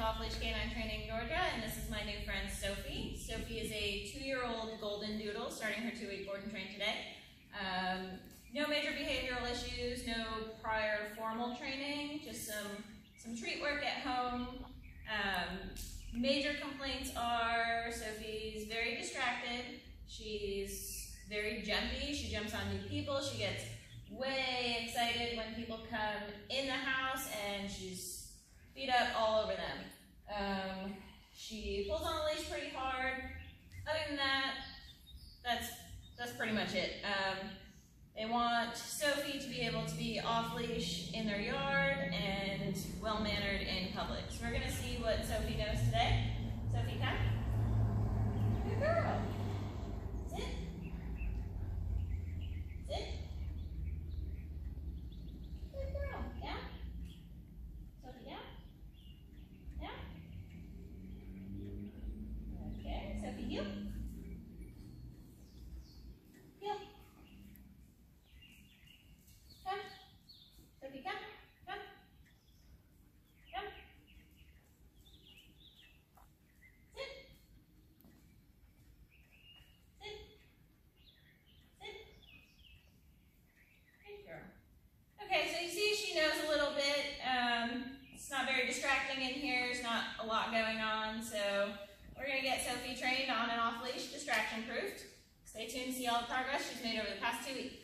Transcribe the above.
Off Leash Canine Training Georgia, and this is my new friend Sophie. Sophie is a 2-year-old Goldendoodle starting her 2-week board and train today. No major behavioral issues, no prior formal training, just some treat work at home. Major complaints are Sophie's very distracted, she's very jumpy, she jumps on new people, she gets way excited when people come in the house, and she's feet up all over them. She pulls on the leash pretty hard. Other than that, that's pretty much it. They want Sophie to be able to be off leash in their yard and well mannered in public. So we're gonna see what Sophie does today. Sophie, come. Good girl. Sit. Sit. Good girl. Yeah. In here, there's not a lot going on, so we're going to get Sophie trained on and off leash, distraction proofed. Stay tuned to see all the progress she's made over the past 2 weeks.